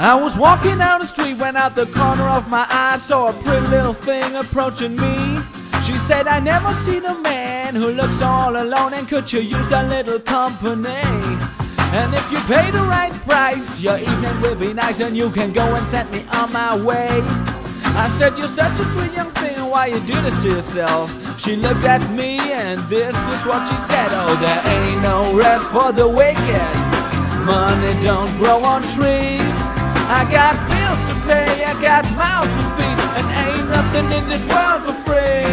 I was walking down the street when out the corner of my eye saw a pretty little thing approaching me. She said, I never seen a man who looks all alone, and could you use a little company? And if you pay the right price, your evening will be nice, and you can go and send me on my way. I said, you're such a sweet young thing, why you do this to yourself? She looked at me and this is what she said. Oh, there ain't no rest for the wicked, money don't grow on trees. I got bills to pay, I got mouths to feed, and ain't nothing in this world for free.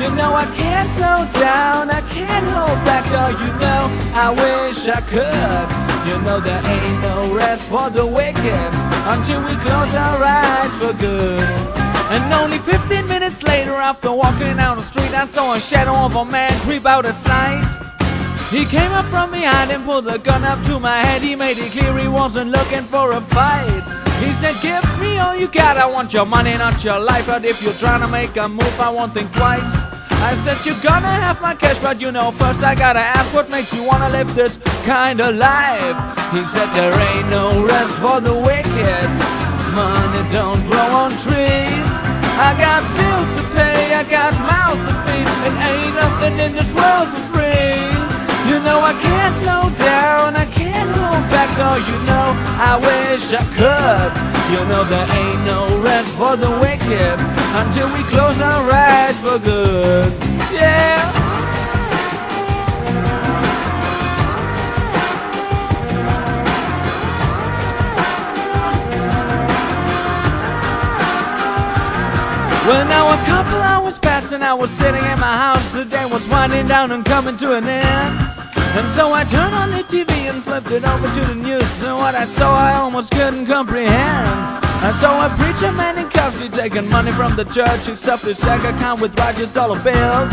You know I can't slow down, I can't hold back, oh you know I wish I could. You know there ain't no rest for the wicked until we close our eyes for good. And only 15 minutes later, after walking down the street, I saw a shadow of a man creep out of sight. He came up from behind and pulled a gun up to my head. He made it clear he wasn't looking for a fight. He said, give me all you got, I want your money, not your life. But if you're trying to make a move, I won't think twice. I said, you're gonna have my cash, but you know, first I gotta ask, what makes you wanna live this kind of life? He said, there ain't no rest for the wicked, money don't grow on trees. I got bills to pay, I got mouths to feed, and ain't nothing in this world for free. You know I can't slow down, I can't hold back, oh you know I wish I could. You know there ain't no rest for the wicked until we close our eyes for good. Yeah. Well, now a couple hours passed and I was sitting in my house. The day was winding down and coming to an end, and so I turned on the TV and flipped it over to the news, and what I saw I almost couldn't comprehend. And so a preacher man in cuffs, he taking money from the church, he stuffed his bank account with righteous dollar bills.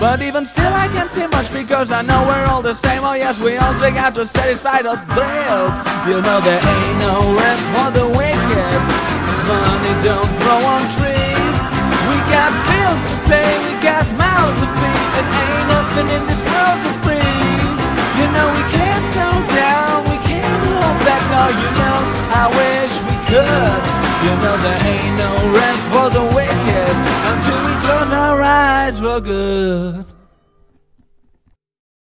But even still I can't see much, because I know we're all the same. Oh yes, we all seek out to satisfy the thrills. You know there ain't no rest for the wicked, money don't grow on trees. We got bills to pay, we got mouths to feed, and ain't nothing in this world for free. You know we can't slow down, we can't hold back, oh you know I wish we could. You know there ain't no rest for the wicked until we close our eyes for good.